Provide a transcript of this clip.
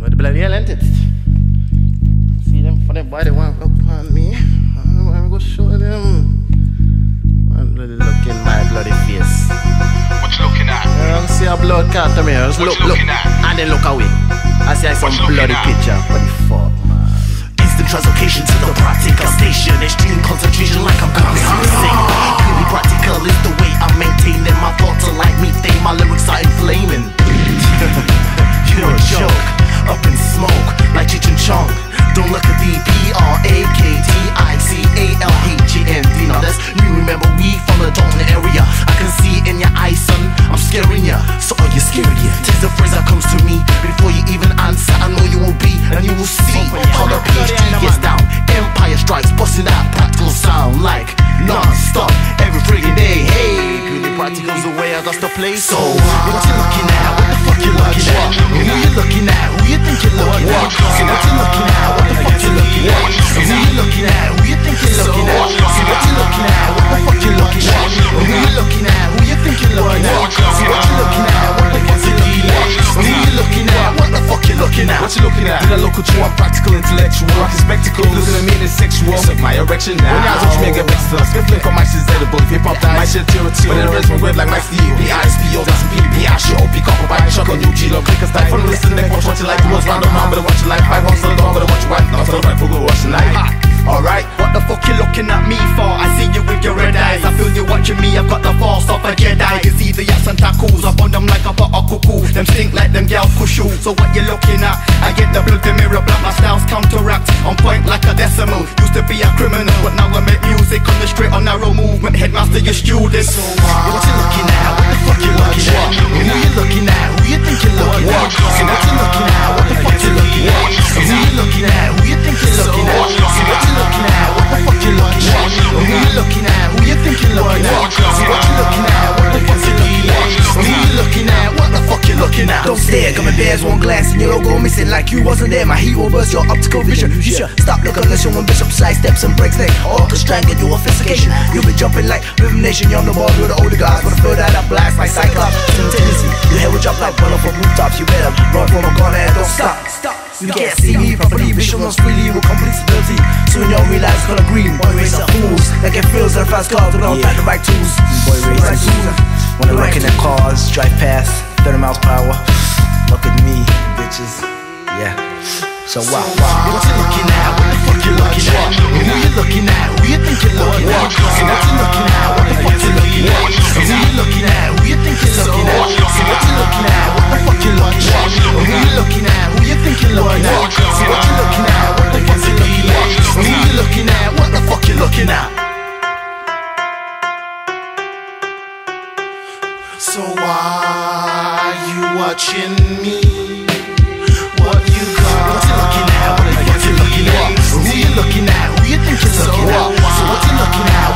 But the bloody hell, ain't it? See them funny boy, they want to look upon me. I'm going to go show them. I'm bloody looking in my bloody face. What you looking at? I see a blood cat to me. I just look. And then look away. I see some bloody picture. What the fuck, man? Instant translocation to the practical station. Extreme concentration like I'm going insane. Clearly practical is the way I'm maintaining my thoughts are like methane. My lyrics are inflaming. You're a joke. Up in smoke like Cheech and Chong. Don't look at the P-R-A-K-T-I-C-A-L-H-A-N-D. Now that's new, remember we from the Dalton area. I can see it in your eyes, son, I'm scaring ya. So are you scared yet? Tis the phrase that comes to me. Before you even answer, I know you will be. And you will see how the PhD gets down. Empire strikes, busting that practical sound like non-stop, every friggin' day. Hey, goody practical's the way I got to play. So what you looking at? What the fuck you looking at? Who you looking at? Who you think you looking at? See what you looking at? What the fuck you looking at? Who you looking at? Who you think you looking at? See what you looking at? What the fuck you looking at? Who you looking at? Who you think you looking at? See what you looking at? What the fuck you looking at? Who you looking at? What the fuck you looking at? What you looking at? Did I look at you? I'm practical, intellectual, rocking spectacles. Looking at me, it's sexual. Suck my erection now. When I was watching Mega Mixer, scuffling on my shit's edible. If hip hop dies, my shit territorial. When it rests from web like my steel, B-I-S-P-O, that's B-B. I should OP copper by shock on you, G-Lo, click a style. From listening, watch what you like. What's round of mine, better watch your life. I want to go, better watch your wife. Now it's all right, we'll go watch tonight. Alright, what the fuck you looking at me for? I see you with your red eyes, I feel you watching me. I've got the force of a Jedi. It's either yaks and tacos, I on them like a butter cuckoo. Them stink like them gals kushu. So what you looking at? I get the blood, the mirror black. My style's counteract, on point like a decimal. Used to be a criminal, but now I make music on the straight on narrow movement. Headmaster, your student. So what you looking at? What the fuck you looking at? Who you looking at? Who you think you looking at? So what you looking at? What the fuck you looking at? Who you looking at? Who you think you looking at? So what you looking at? What the fuck you looking at? Who you looking at? Who you think you looking at? So what you looking at? What the fuck you looking at? Who you looking at? What the fuck you looking at? Don't stare, come and there's one glass and your logo missing like you wasn't there. My hero burst your optical vision. You should stop the collision when Bishop sidesteps and breaks neck. Orchestrating and your offiscation. You've been jumping like Rhythm Nation. You're on the ball with the older guys. Wanna feel that I blast like Cyclops. Tendency, your head will drop like one off of rooftops. You better run from a corner and don't stop. You can't see me properly, Bishop knows freely with complete stability. Soon you'll realize color green. Boy race are fools, like it feels like fast cars without the right tools. Boy race are fools, when they're wrecking their cars, drive past, 30 miles per hour. Look at me, bitches, yeah. So wow, what you looking at? What the fuck you looking at? Who you looking at? Who you think you looking at? So what you looking at? What the fuck you looking at? Who you looking at? Who you think you looking at? So what you looking at? What the fuck you looking at? Who you looking at? Who you think you looking at? So what you looking at? What the fuck you looking at? Who you looking at? What the fuck you looking at? So why you watching me? What you got? What the fuck you looking at? Who you looking at? Who you think you looking at? So what you looking at?